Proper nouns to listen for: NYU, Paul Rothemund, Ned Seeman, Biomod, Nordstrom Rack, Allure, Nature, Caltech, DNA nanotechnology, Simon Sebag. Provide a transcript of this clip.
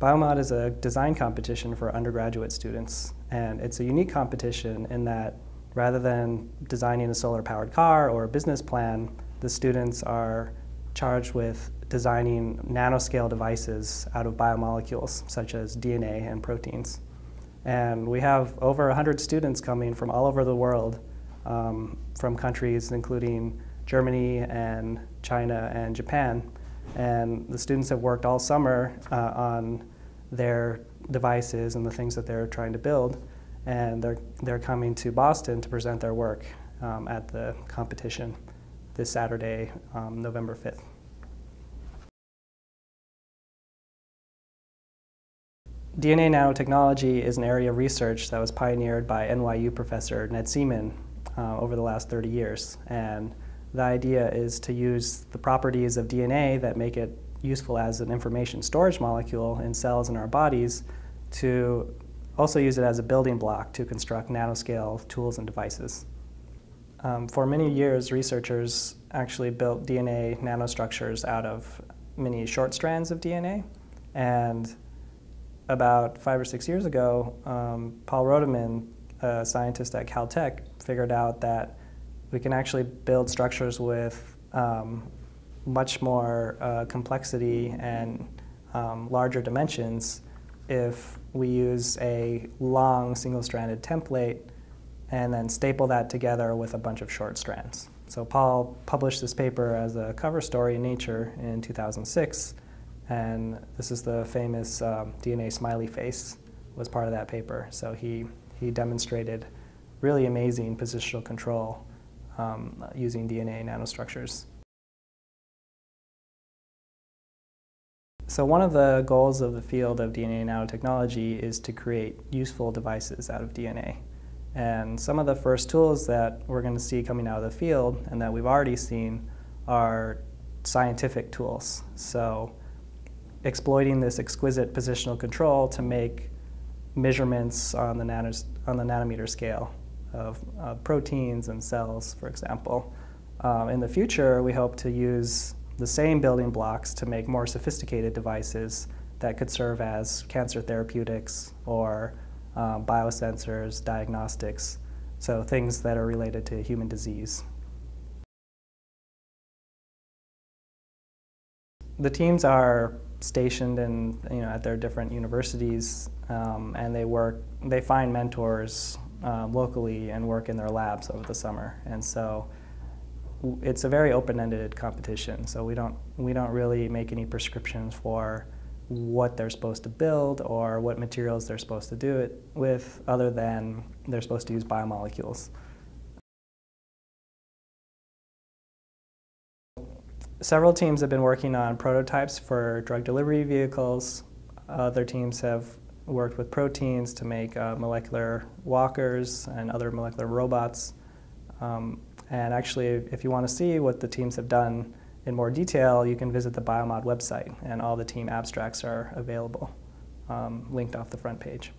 Biomod is a design competition for undergraduate students, and it's a unique competition in that rather than designing a solar-powered car or a business plan, the students are charged with designing nanoscale devices out of biomolecules such as DNA and proteins. And we have over 100 students coming from all over the world, from countries including Germany and China and Japan. And the students have worked all summer on their devices and the things that they're trying to build. And they're coming to Boston to present their work at the competition this Saturday, November 5th. DNA nanotechnology is an area of research that was pioneered by NYU professor Ned Seeman over the last 30 years. And the idea is to use the properties of DNA that make it useful as an information storage molecule in cells in our bodies to also use it as a building block to construct nanoscale tools and devices. For many years, researchers actually built DNA nanostructures out of many short strands of DNA. And about 5 or 6 years ago, Paul Rothemund, a scientist at Caltech, figured out that we can actually build structures with much more complexity and larger dimensions if we use a long single-stranded template and then staple that together with a bunch of short strands. So Paul published this paper as a cover story in Nature in 2006. And this is the famous DNA smiley face was part of that paper. So he demonstrated really amazing positional control using DNA nanostructures. So one of the goals of the field of DNA nanotechnology is to create useful devices out of DNA. And some of the first tools that we're going to see coming out of the field and that we've already seen are scientific tools. So exploiting this exquisite positional control to make measurements on the nanometer scale of proteins and cells, for example. In the future, we hope to use the same building blocks to make more sophisticated devices that could serve as cancer therapeutics or biosensors, diagnostics, so things that are related to human disease. The teams are stationed in, at their different universities, and they find mentors locally and work in their labs over the summer. And so it's a very open-ended competition. So we don't really make any prescriptions for what they're supposed to build or what materials they're supposed to do it with, other than they're supposed to use biomolecules. Several teams have been working on prototypes for drug delivery vehicles. Other teams have worked with proteins to make molecular walkers and other molecular robots. And actually, if you want to see what the teams have done in more detail, you can visit the Biomod website, and all the team abstracts are available, linked off the front page.